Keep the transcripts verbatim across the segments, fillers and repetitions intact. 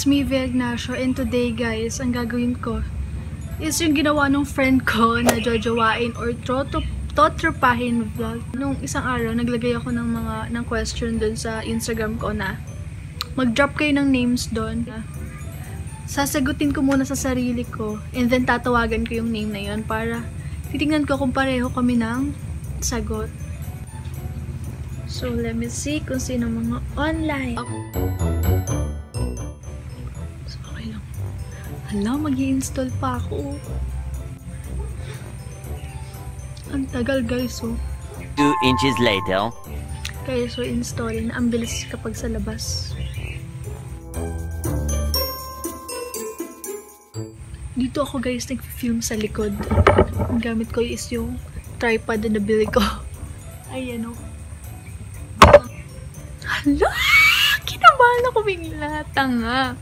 it's me, Via Ignacio, and today guys, ang gagawin ko is yung ginawa ng friend ko na jojowain or totropahin vlog. Nung isang araw, naglagay ako ng mga ng question dun sa Instagram ko na mag-drop kayo ng names dun. Sasagutin ko muna sa sarili ko and then tatawagan ko yung name na yun para titingnan ko kung pareho kami ng sagot. So, let me see kung sino mga online. So, okay lang. Hala, mag-i-install pa ako. Ang tagal, guys, oh. Two inches later. Kaya, so, installin. Ang bilis kapag sa labas. Dito ako, guys, nag-film sa likod. Ang gamit ko is yung tripod na nabili ko. Ayan, oh. Hala! Kinabahan ako bigla. Tanga.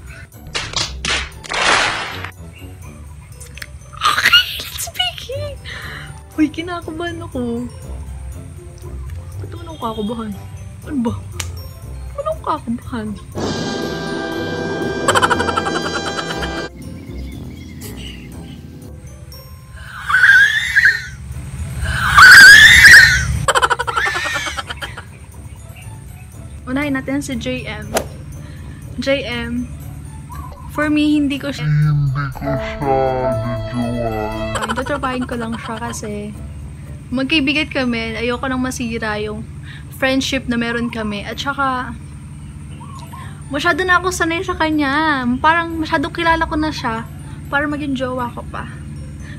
Okay, let's begin! Uy, kinakabahan ako. Ba't ako nang kakabahan? Ano ba? Ba't ako kakabahan? Unahin natin si J M. J M, for me, hindi ko siya... Hindi ko siya... Tutropahin ko lang siya kasi magkaibigan kami. Ayoko nang masira yung friendship na meron kami. At saka, masyado na ako sanay sa kanya. Parang masyado kilala ko na siya para maging jowa ko pa.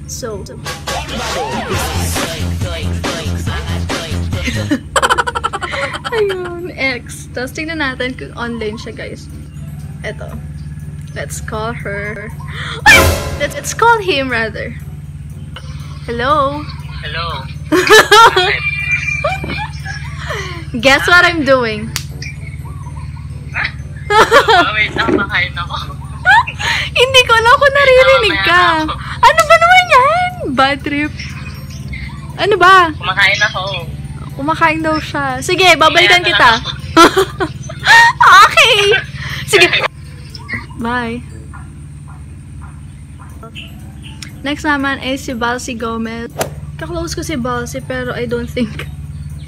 So... so... Ayun, ex. Tapos tingnan natin kung online siya, guys. Eto. Let's call her. Wait! Let's, let's call him, rather. Hello? Hello. Guess what I'm doing? Wait, namakain ako. Hindi ko alam kung naririnig ka. Ano ba naman yan? Bad trip. Ano ba? Kumakain ako. Kumakain daw siya. Sige, babalikan kita. Okay. Sige. Bye. Next naman ay si Balse Gomez. Kaklose ko si Balse pero I don't think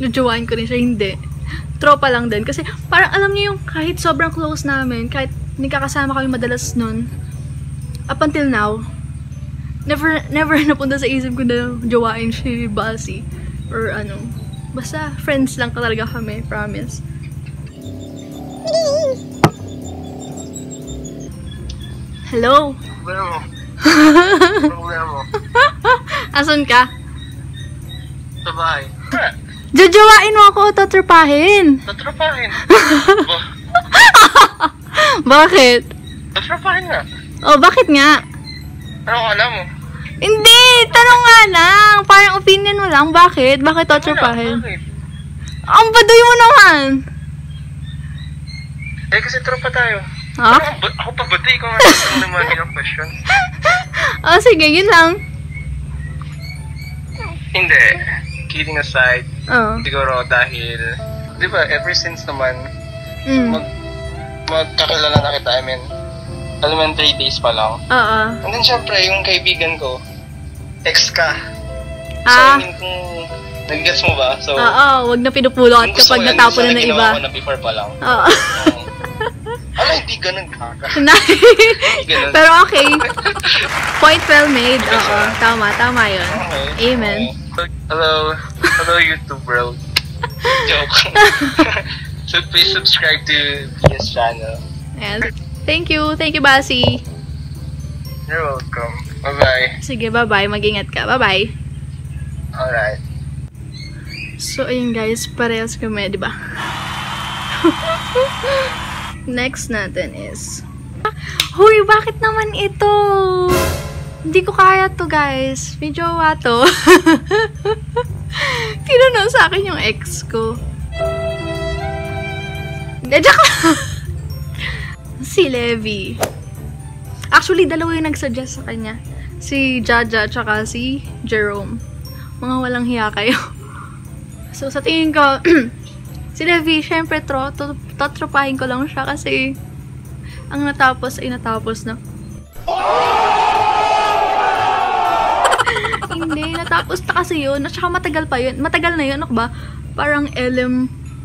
najuwain ko rin siya. Hindi. Tropa lang din. Kasi parang alam niyo yung kahit sobrang close namin, kahit nikakasama kami madalas nun, up until now, never never napunta sa isip ko na juwain si Balse. Or ano. Basta, friends lang ka talaga kami, promise. Hello? Problema. Problema. Asan ka? Sa bahay. Jojowain mo ako o tatrapahin? Tatrapahin? Bakit? Tatrapahin nga. Oh, bakit nga? Ano ka alam mo? Hindi! Tanong nga lang! Parang opinion mo lang. Bakit? Bakit tatrapahin? Ang baduy mo naman! Eh, kasi tropa tayo. Huh? Parang ako pabuti ko nga sa mga yung question. Oh, sige. Yun lang. Hindi. Kidding aside, uh-huh. Siguro dahil, di ba, ever since naman, mm. mag, magkakilala na kita. I mean, elementary days pa lang. Oo. And then, syempre, yung kaibigan ko, ex ka. Ah. So, I mean, kung nag-guess mo ba? So, oo, oh, oh, wag na pinupulot kapag natapon na ng iba. Gusto ko na before pa lang. Oo. Alam, hindi ganun kaka. Pero okay. Point well made. Oo, oh, oh. Tama, tama yun. Okay. Amen. Okay. Hello. Hello, YouTube world. Joke. So, please subscribe to this channel. Yes. Thank you. Thank you, Basi. You're welcome. Bye-bye. Sige, bye-bye. Mag-ingat ka. Bye-bye. Alright. So, ayun guys. Parehas kami, di ba? Next natin is... Huy, bakit naman ito? Hindi ko kaya to, guys. May jowa to. Tinanong sa akin yung ex ko. Diyak lang. Si Levi. Actually, dalawa yung nagsuggest sa kanya. Si Jaja, tsaka si Jerome. Mga walang hiya kayo. So, sa tingin ko, si Levi, syempre, tro, to, totropahin ko lang siya kasi ang natapos ay natapos na. Hindi, natapos na kasi yun. At saka matagal pa yun. Matagal na yun, ano ba? Parang L M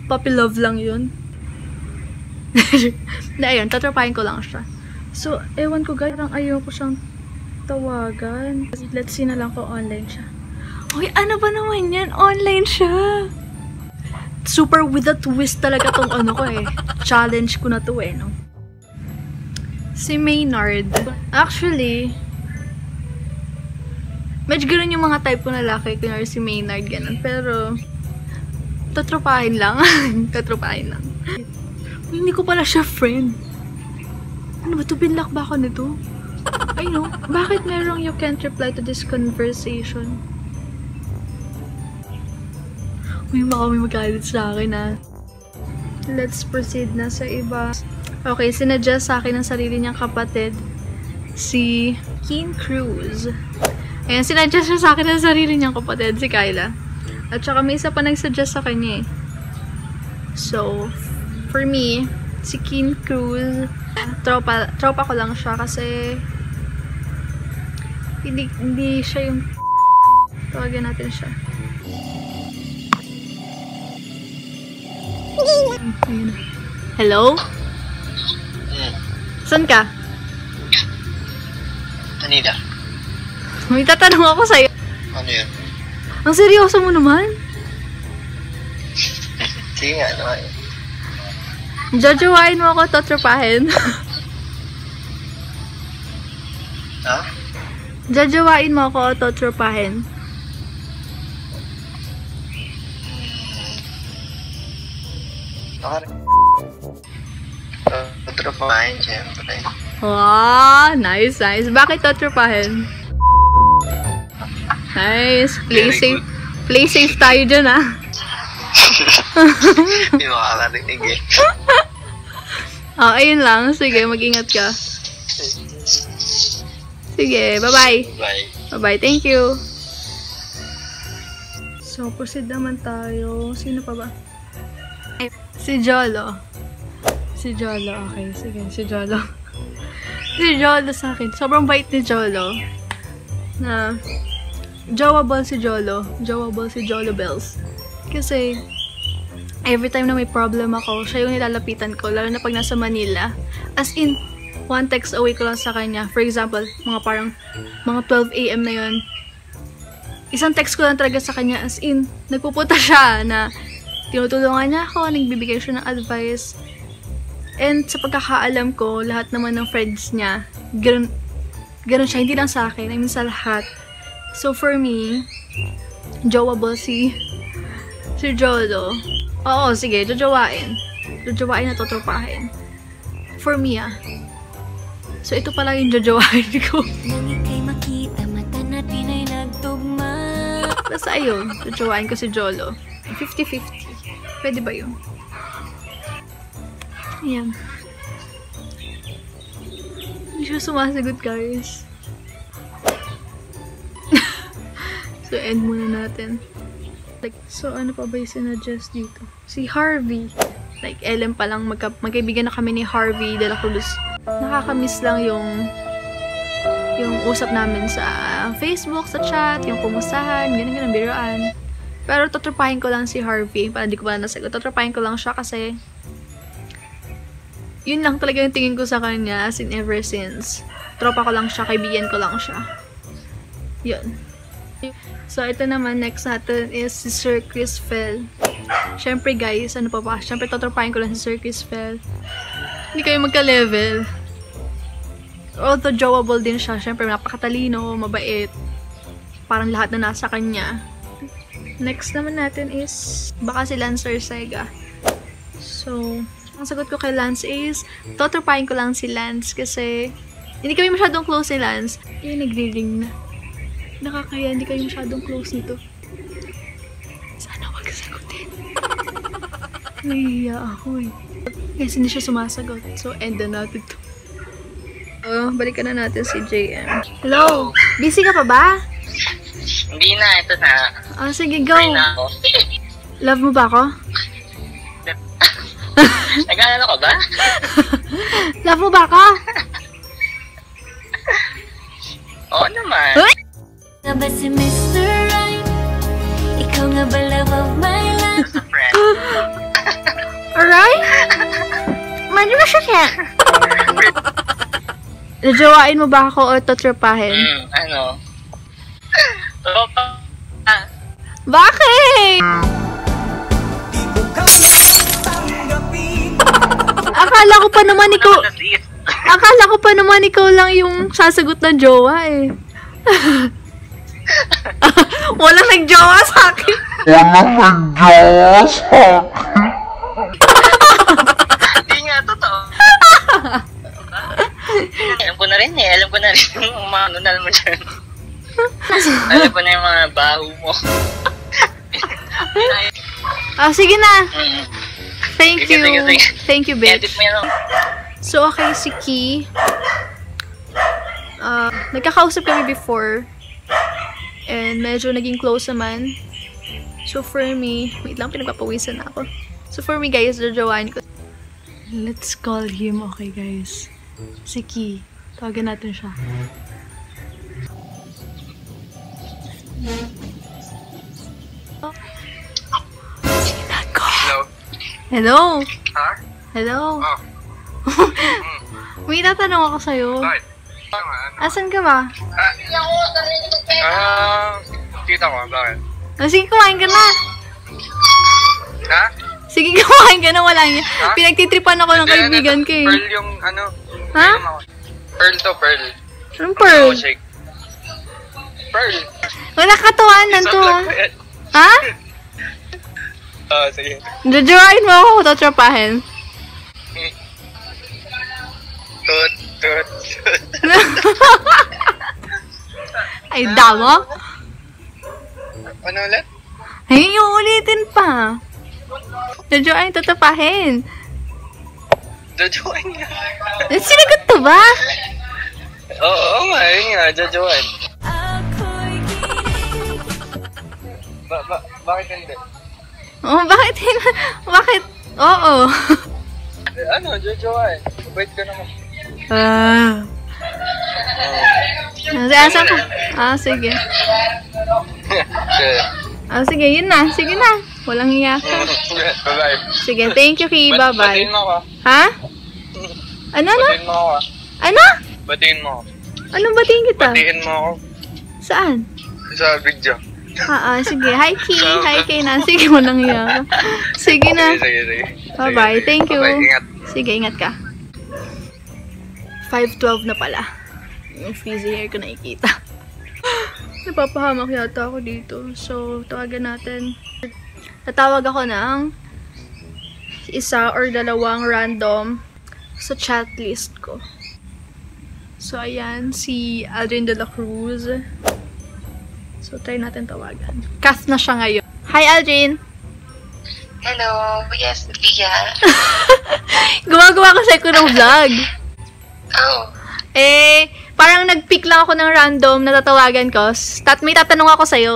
puppy love lang yun. Na ayun, tatrapahin ko lang siya. So, ewan ko guys, parang ayoko siyang tawagan. Let's see na lang kung online siya. Uy, ano ba naman yan? Online siya! Super with a twist talaga tong ano ko eh. Challenge ko na to eh, no? Si Maynard. Actually, medyo ganun yung mga type ko na laki. Kunwari si Maynard, ganun. Pero, tatropahin lang. Tatropahin lang. Uy, hindi ko pala siya friend. Ano ba to? Binlock ba ako nito? I know. Bakit merong you can't reply to this conversation? Uy, baka may magalit sa akin ah. Let's proceed na sa iba. Okay, sinadjust sa akin ang sarili niyang kapatid. Si Keen Cruz. Ayan, sinadjust siya sa akin ang sarili niyang kapatid. Si Kyla. At saka may isa pa nagsuggest sa kanya eh. So, for me, si Keen Cruz, tropa, tropa ko lang siya kasi hindi, hindi siya yung tawagin natin siya. Hello? Mm. San ka? Kanina. May tatanong ako sa'yo. Ano yan? Ang seryoso mo naman? Sige nga, naman. Jojowain mo ako, tatrapahin. Ha? Jojowain mo ako, tatrapahin. Tatrapahin, siyempre. Wow, nice, nice. Bakit tatrapahin? Nice. Play safe. Play safe tayo dyan, ah. Hindi makakarinig eh. Oh, ayun lang. Sige, mag-ingat ka. Sige, bye-bye. Bye. Bye-bye, thank you. So, proceed naman tayo. Sino pa ba? Si Jolo. Si Jolo. Okay, sige. Si Jolo. Si Jolo sa akin. Sobrang bait ni Jolo. Na, jawable si Jolo. Jawable si Jolo Bells. Kasi, every time na may problem ako, siya yung nilalapitan ko. Lalo na pag nasa Manila. As in, one text away ko lang sa kanya. For example, mga parang, mga twelve A M na yon. Isang text ko lang talaga sa kanya. As in, nagpupunta siya na, tinutulungan niya ako, nagbibigay siya ng advice. And sa pagkakaalam ko, lahat naman ng friends niya, ganun, ganun siya, hindi lang sa akin, I mean sa lahat. So for me, jowable si, si Jolo. Oo, sige, jojowain. Jojowain at totropahin. For me ah. So ito pala yung jojowain ko. Basta ayun, jojowain ko si Jolo. fifty fifty. Pwede ba yun? Ayan. Hindi siya sumasagot, guys. So, end muna natin. Like, so, ano pa ba yung sinadjust dito? Si Harvey. Like, L M pa lang. Magka magkaibigan na kami ni Harvey Delacruz. Nakakamiss lang yung yung usap namin sa Facebook, sa chat, yung kumusahan, ganun-ganun, biroan. Pero tatrapahin ko lang si Harvey. Para di ko pala nasagot. Tatrapahin ko lang siya kasi yun lang talaga yung tingin ko sa kanya. As in ever since. Tropa ko lang siya. Kaibigan ko lang siya. Yun. So, ito naman. Next natin is si Sir Chris Phil. Siyempre guys, ano pa ba? Siyempre tatrapahin ko lang si Sir Chris Phil. Hindi kayo magka-level. Although jowable din siya. Siyempre napakatalino, mabait. Parang lahat na nasa kanya. Next naman natin is baka si Lance or Sega. So, ang sagot ko kay Lance is tatrapahin ko lang si Lance kasi hindi kami masyadong close ni Lance. Eh, nagre-ring na. Nakakaya, hindi kami masyadong close nito. Sana wag sagutin. Nahiya ako eh. Guys, hindi siya sumasagot. So, end na natin to. Oh, balikan na natin si J M. Hello! Busy ka pa ba? Hindi na, ito na. Oh, sige, go. Love mo ba ako? Nag-ano ka ba? Love mo ba ako? Oo naman. Nga ba si mister Right? Ikaw nga ba love of my life? Just a friend. Alright? Mali ba siya siya? Najawain mo ba ako o totropahin? Hmm, ano? Tropa. Bakit? Akala ko pa naman ikaw... Akala ko pa naman ikaw lang yung sasagot na jowa eh. Walang nagjowa sa akin. Walang nagjowa sa akin. Hindi nga, totoo. Alam ko na rin eh. Alam ko na rin yung mga nunal mo dyan. Alam ko na yung mga baho mo. Ah, sige na. Thank you. Thank you, bitch. So, okay, si Key. Uh, nagkakausap kami before. And medyo naging close naman. So, for me... Wait lang, pinagpapawisan na ako. So, for me, guys, jajawain ko. Let's call him, okay, guys. Si Key. Tawagan natin siya. Oh. Hello? Hello? Huh? Hello? Oh. May tatanong ako sa'yo. Right. Asan ka ba? Ah, uh, tita ko, bakit? Oh, sige, kumain ka na. Ha? Sige, kumain ka na, wala niya. Huh? Pinagtitripan ako ng kaibigan ko eh. Pearl yung ano? Ha? Huh? Pearl to, Pearl. Anong Pearl? Oh, shake. Pearl. Wala katuan, nantuan. Ha? Oo, oh, sige. Jojoain mo ako, tatrapahin. Tut, tut, tut. Ay, damo? Ano ulit? Ay, ulitin pa. Jojoain, tatapahin. Jojoain nga. Sinagot to ba? Oo, oo nga. Ayun nga, Jojoain. Ba, ba, bakit hindi? Oh, bakit hindi? Bakit? Oo. Ano, Jojoain? Wait ka naman. Ah. Uh, uh, Asa ko? Ah, sige. Ah, sige, yun na. Sige na. Walang hiya ka. Bye-bye. Sige, thank you, Key. Bye-bye. Batiin mo ako. Ha? Ano, ano? Batiin mo ako. Ano? Batiin mo ako. Anong batiin kita? Batiin mo ako. Saan? Sa video. Ah, ah, sige. Hi, Key. Hi, Key na. Sige, walang hiya ka. Sige na. Sige, sige. Bye-bye. Thank you. Sige, ingat ka. five twelve na pala. Yung freezy hair ko nakikita. Napapahamak yata ako dito. So, tawagan natin. Tatawag ako ng isa or dalawang random sa chat list ko. So, ayan. Si Adrienne Delacruz. So, try natin tawagan. Cast na siya ngayon. Hi, Adrienne! Hello! Yes, Via. Gumagawa ko sa'yo ng vlog. Oh. Eh, parang nag-pick lang ako ng random na tatawagan ko. Tat may tatanong ako sa'yo.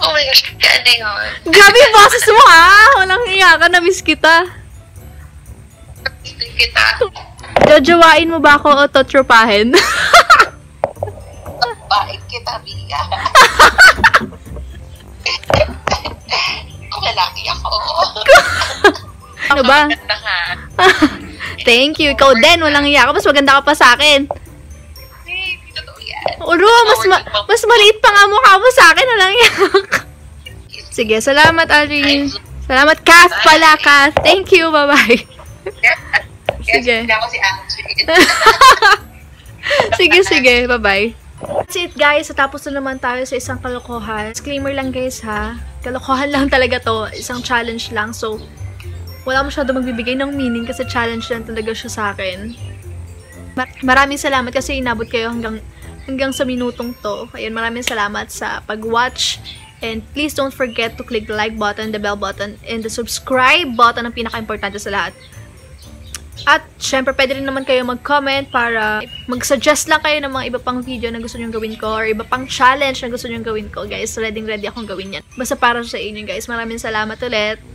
Oh my gosh, ganda yun. Grabe yung boses mo ha! Walang iyakan, namiss kita. Namiss kita. Jojowain mo ba ako o totropahin? Totropahin kita, Via. Kung lalaki ako. Ano ba? Maganda ha. Thank you. Ikaw din, walang iya ka. Mas maganda ka pa sa akin. Hey, hindi totoo yan. Uro, mas, ma mas maliit pa nga mukha mo sa akin. Walang iya ka. Sige, salamat, Adrienne. Salamat, Kath pala, Kath. Thank you, bye-bye. Sige. Sige, sige, bye-bye. That's it, guys. Tapos na naman tayo sa isang kalokohan. Disclaimer lang, guys, ha? Kalokohan lang talaga to. Isang challenge lang, so... Wala masyado magbibigay ng meaning kasi challenge lang talaga siya sa akin. Mar maraming salamat kasi inabot kayo hanggang, hanggang sa minutong to. Ayun, maraming salamat sa pag-watch. And please don't forget to click the like button, the bell button, and the subscribe button ang pinaka-importante sa lahat. At syempre, pwede rin naman kayo mag-comment para mag-suggest lang kayo ng mga iba pang video na gusto nyong gawin ko or iba pang challenge na gusto nyong gawin ko, guys. Ready-ready akong gawin yan. Basta para sa inyo, guys. Maraming salamat ulit.